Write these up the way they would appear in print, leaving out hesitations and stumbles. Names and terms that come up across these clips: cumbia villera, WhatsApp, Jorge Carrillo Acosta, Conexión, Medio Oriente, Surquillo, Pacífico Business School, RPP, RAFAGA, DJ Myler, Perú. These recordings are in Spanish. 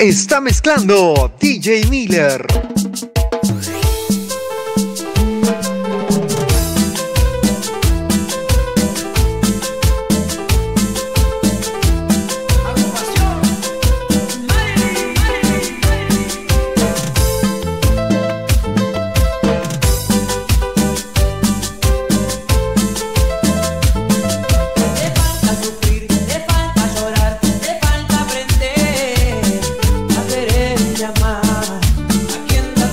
Está mezclando DJ Myler. Más, ¿a quién da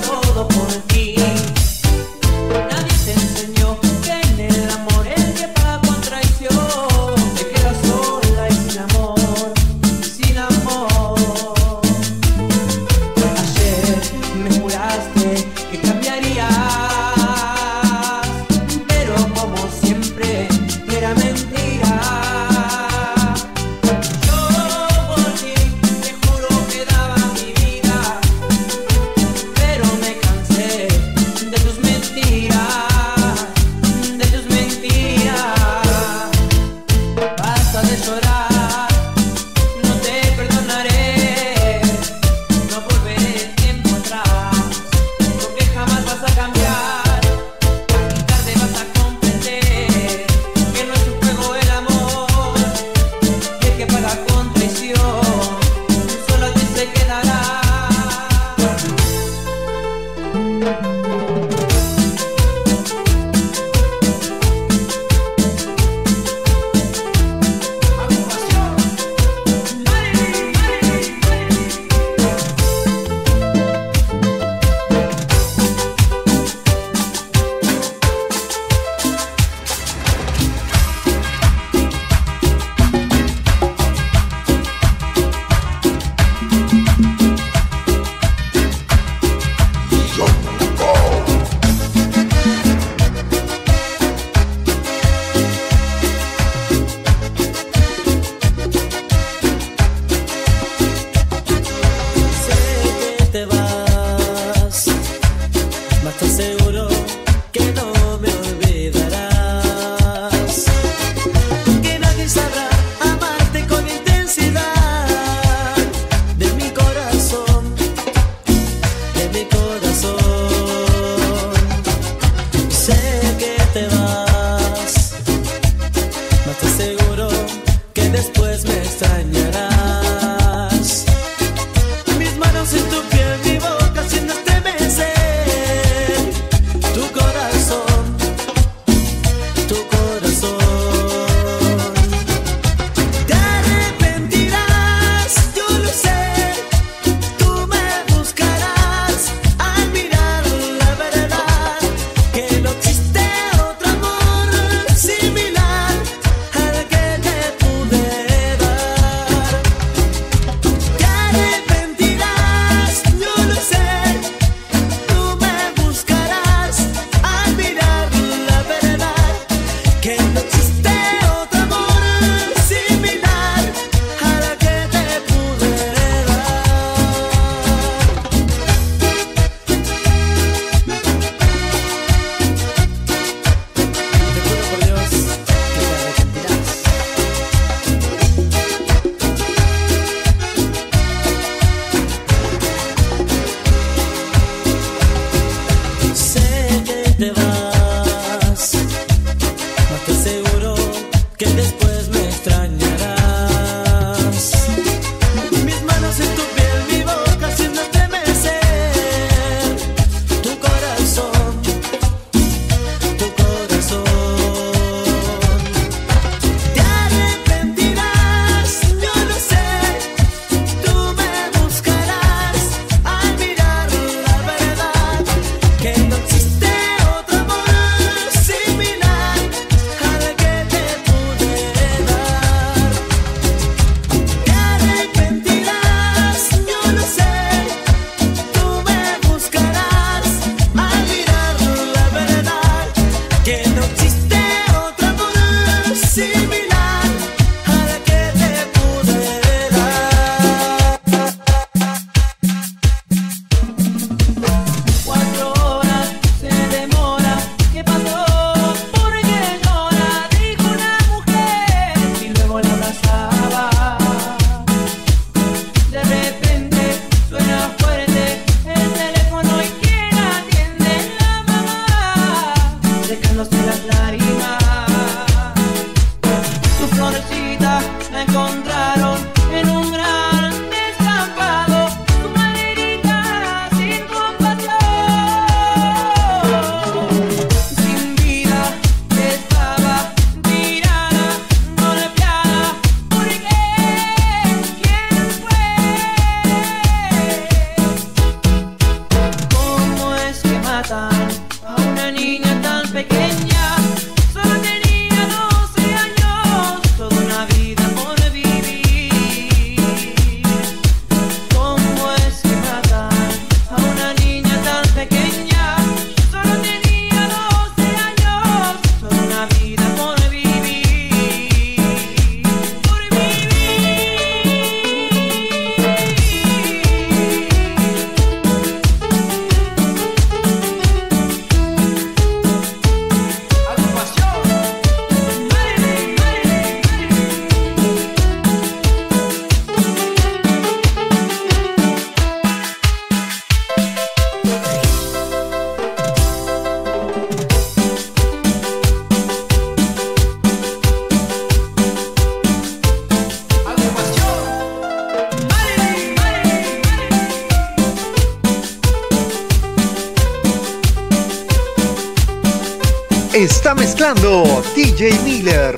está mezclando DJ Myler.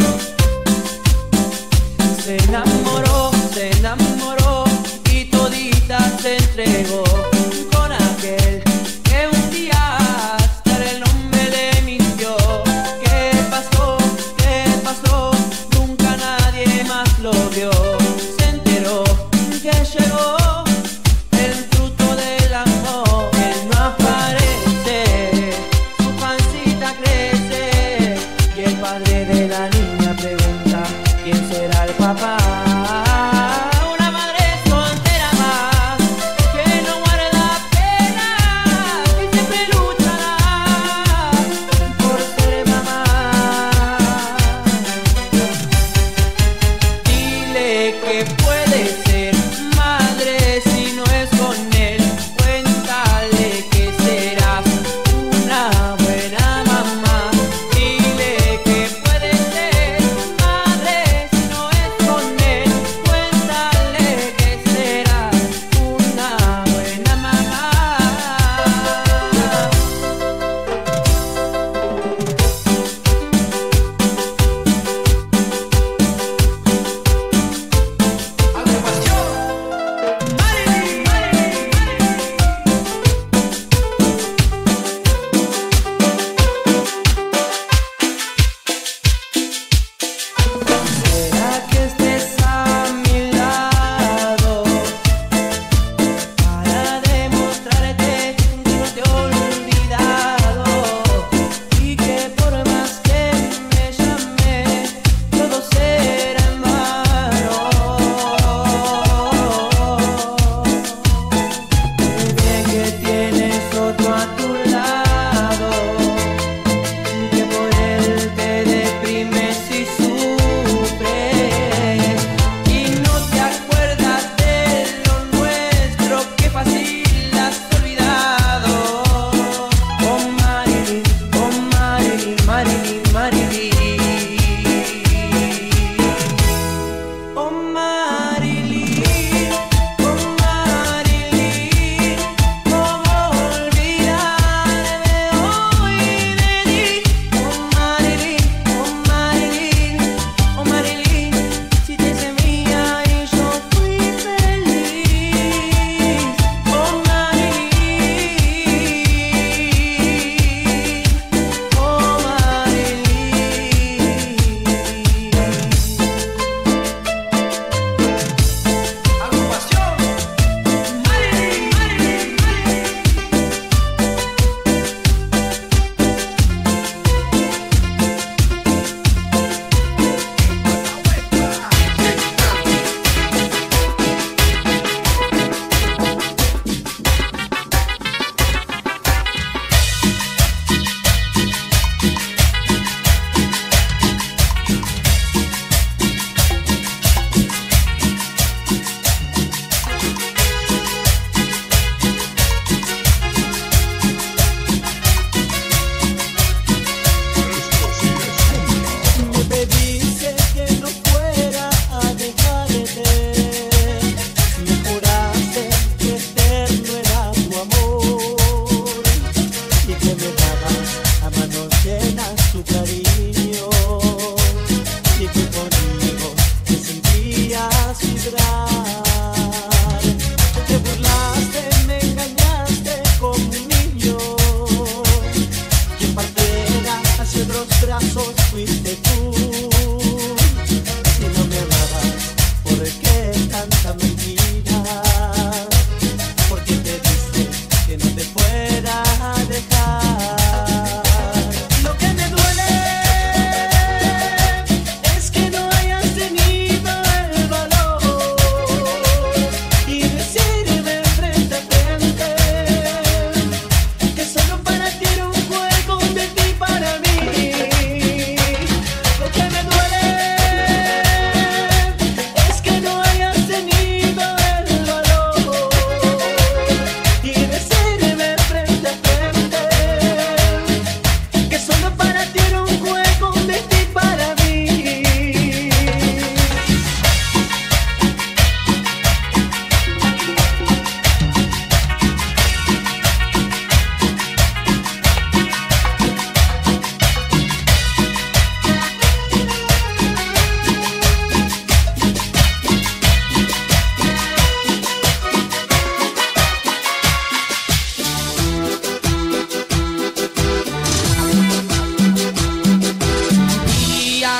Se enamoró y todita se entregó con aquel que un día hasta el nombre le mintió. ¿Qué pasó? ¿Qué pasó? Nunca nadie más lo vio. Se enteró que llegó. Papá, una madre soltera más que no guarda pena y siempre luchará por ser mamá. Dile que puede ser madre si no es con él. Cuéntale que serás una buena mamá. Dile que puede ser madre. No es con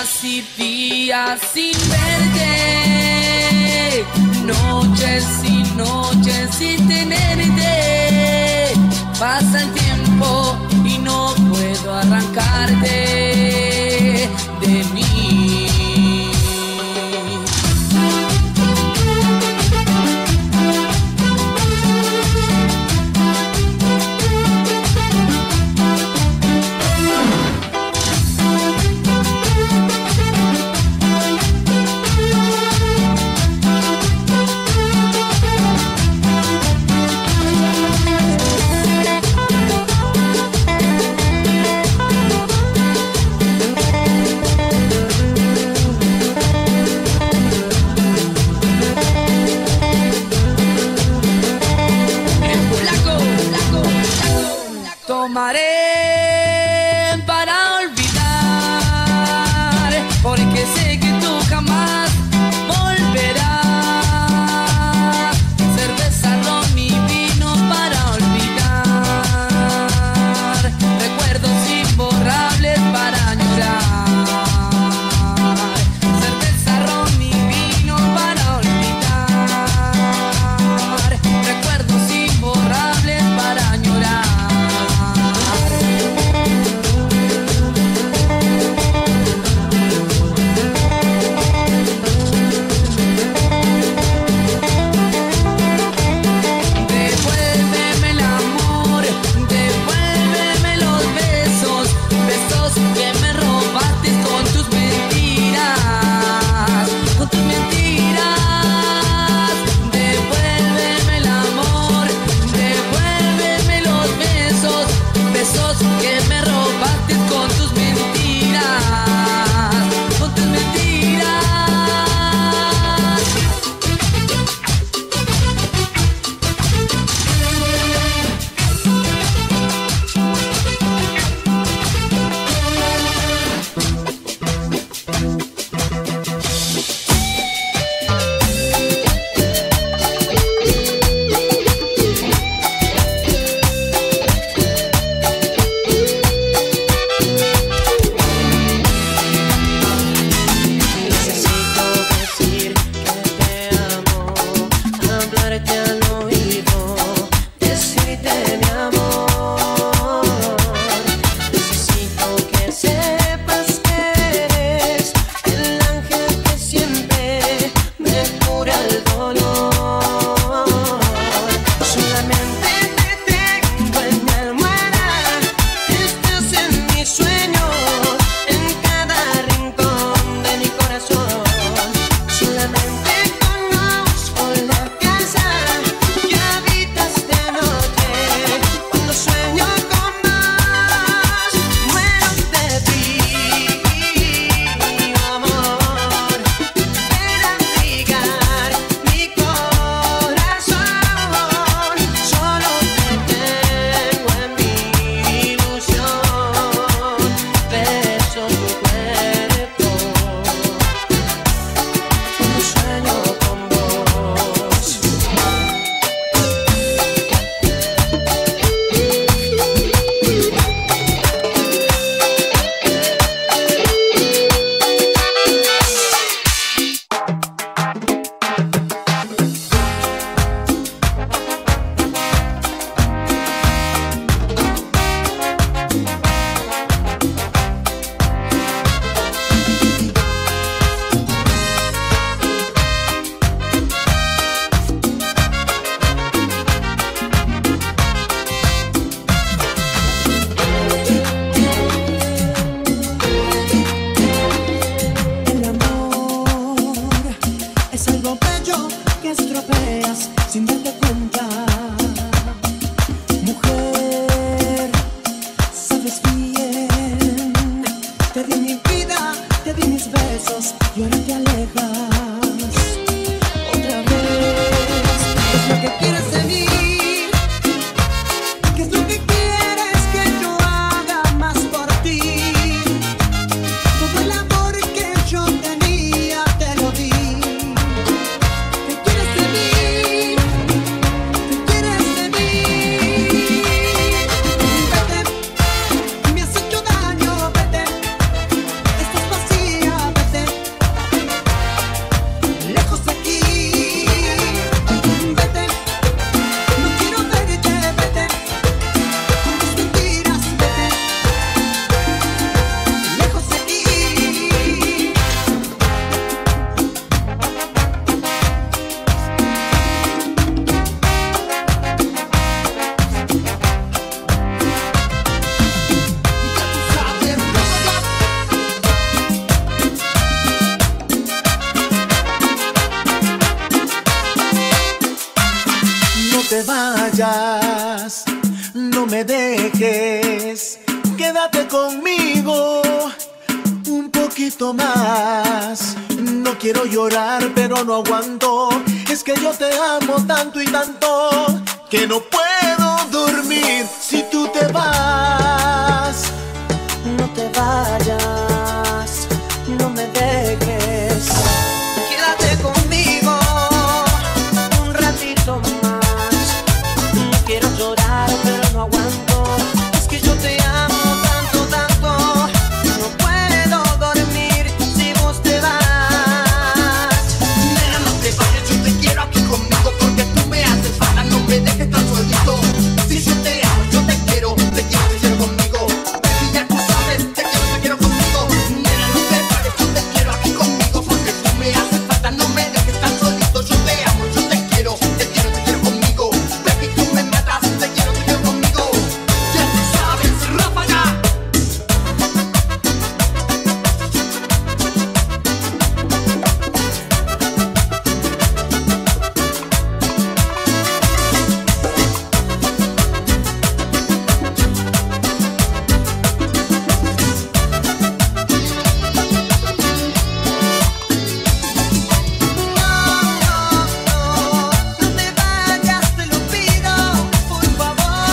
días y días sin verte, noches sin tenerte. Pasa el tiempo y no puedo arrancarte de mí. Tomaré para olvidar, porque sé que tú jamás volverás. Cerveza, ron y vino para olvidar, recuerdos imborrables para llorar. Cerveza, ron y vino para olvidar, recuerdos imborrables para llorar. vayas, no me dejes, quédate conmigo un poquito más. No quiero llorar, pero no aguanto, es que yo te amo tanto y tanto, que no puedo dormir si tú te vas. No te vayas, no me dejes, quédate conmigo un ratito más. No quiero llorar, pero no aguanto, es que yo te amo tanto, tanto, no puedo dormir si vos te vas. Nena, no te vayas, yo te quiero aquí conmigo, porque tú me haces falta, no me dejes tan solito. Si yo te amo, yo te quiero estar conmigo. Baby, ya tú sabes, te quiero conmigo. Nena, no te vayas, yo te quiero aquí conmigo, porque tú me haces falta, no me dejes tan solito. Yo te amo, yo te quiero conmigo. Baby, tú me matas, te quiero conmigo. Ya tú sabes, ráfaga. No, no, no te vayas, te lo pido, por favor, no, no. Eres tú la que me llena de pasión, eres tú mi luz, mi vida entera. No, no, no, no te vayas, te lo pido, por favor, no, no. Eres tú la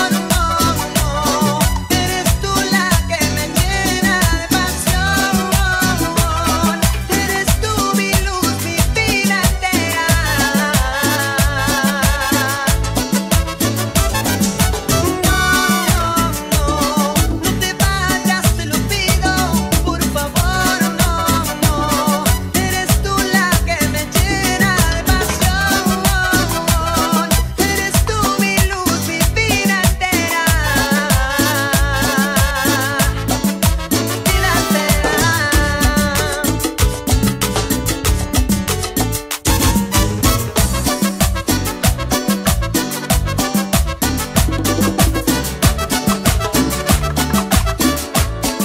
que me llena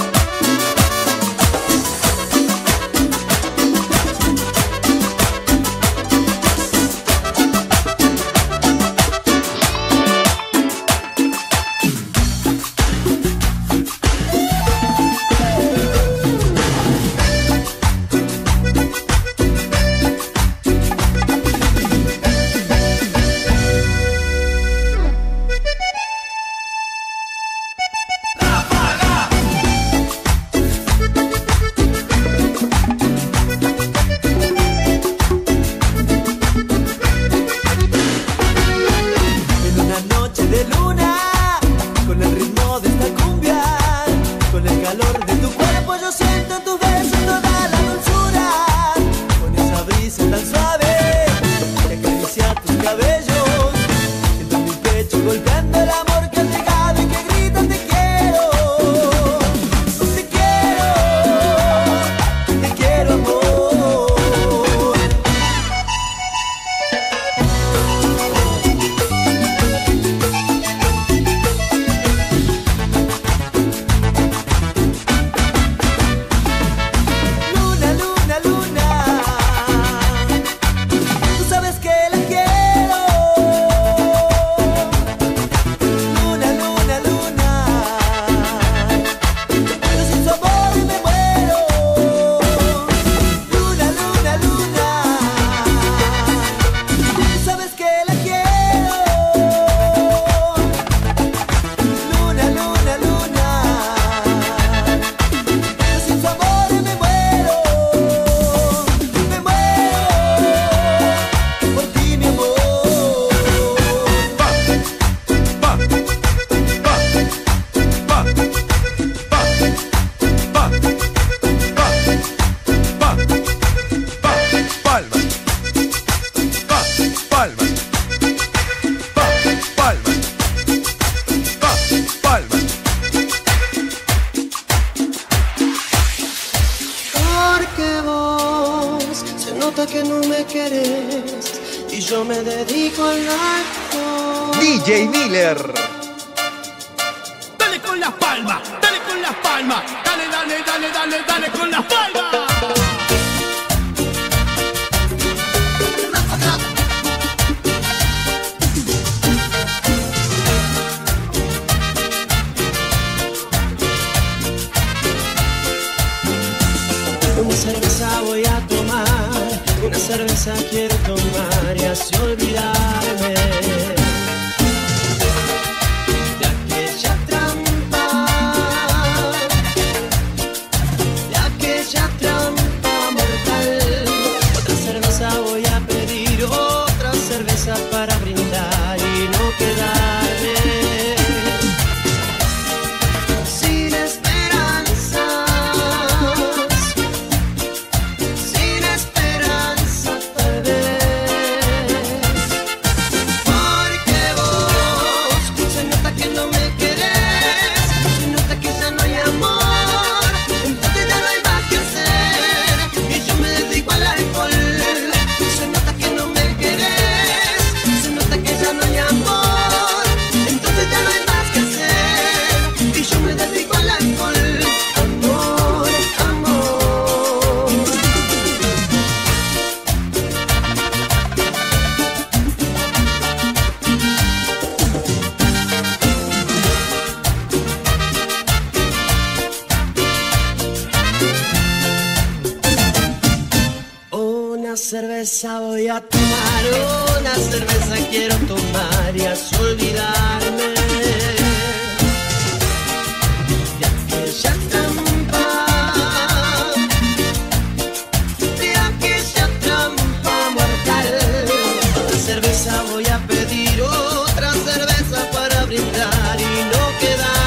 de pasión, eres tú mi luz, mi vida entera. Vida entera. En una noche de luna, con el ritmo de esta cumbia, con el calor de tu cuerpo yo siento en tus besos toda la dulzura. Con esa brisa tan suave que acaricia tus cabellos, siento en mi pecho golpeando el amor que ha llegado y que grita te quiero. Te quiero, te quiero amor. Luna, luna, luna, tú sabes que la quiero. Luna, luna, luna, yo sin su amor me muero. Luna, luna, luna, tú sabes que la quiero. Luna, luna, luna, yo sin su amor me muero. Me muero por ti, mi amor. Porque vos se nota que no me querés y yo me dedico al acto. DJ Myler. Dale con las palmas, dale con las palmas, dale, dale, dale, dale, dale con las palmas. cerveza voy a tomar, una cerveza quiero tomar y así olvidarme de aquella trampa, mortal. Otra cerveza voy a pedir, otra cerveza para brindar y no quedarme. Voy a tomar, una cerveza quiero tomar y así olvidarme de aquella trampa, mortal. Otra cerveza voy a pedir, otra cerveza para brindar y no quedarme.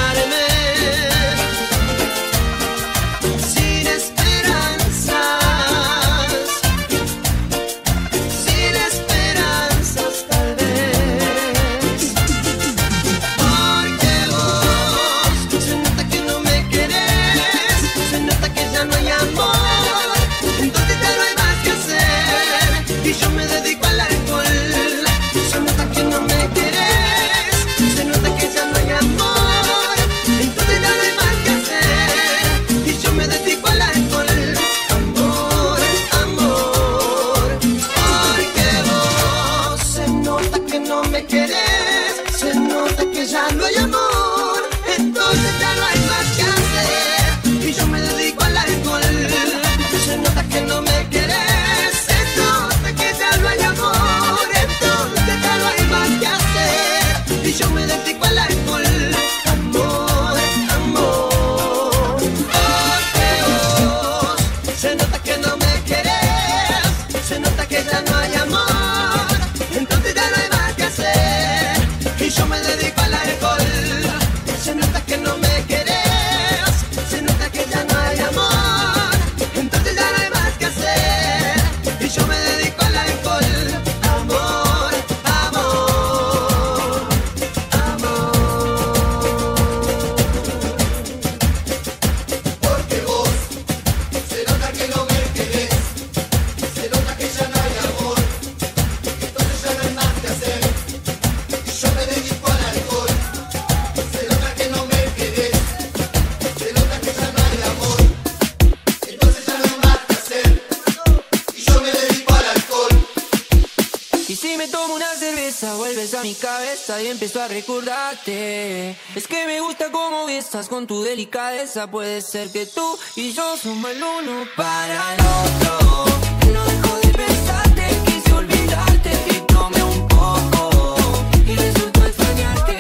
Y empiezo a recordarte. Es que me gusta cómo besas con tu delicadeza. Puede ser que tú y yo somos el uno para el otro. No dejo de pensarte, quise olvidarte y tomé un poco y resultó extrañarte.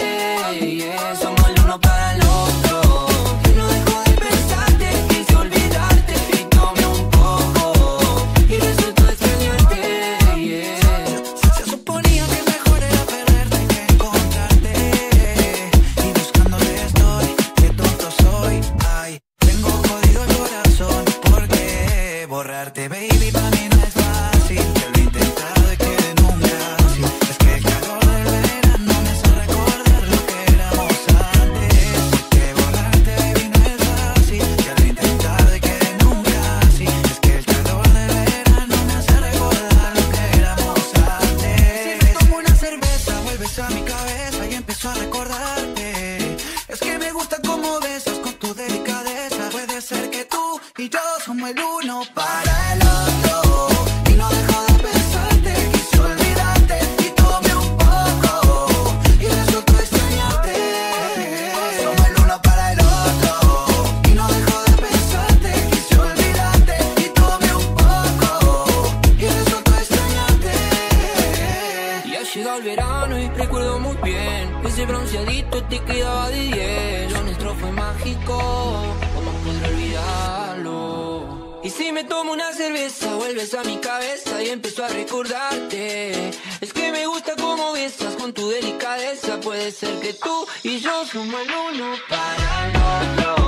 Yeah, somos el uno para el otro. No dejo de pensarte, quise olvidarte y tomé un poco y resultó extrañarte. Yeah. Se suponía que baby, pa' mí no es fácil. Yo lo he intentado y quedé en un casi. Es que el calor del verano me hace recordar lo que éramos antes. Que borrarte, baby, no es fácil. Yo lo he intentado y quedé en un casi. Es que el calor del verano me hace recordar lo que éramos antes. Si me tomo una cerveza, vuelves a mi cabeza y empiezo a recordarte. Es que me gusta cómo besas con tu delicadeza. Puede ser que tú y yo somos el uno para soy bronceadito, te quedaba de 10. Lo nuestro fue mágico, ¿cómo podré olvidarlo? Y si me tomo una cerveza, vuelves a mi cabeza y empiezo a recordarte. Es que me gusta cómo besas con tu delicadeza. Puede ser que tú y yo somos el uno para el otro.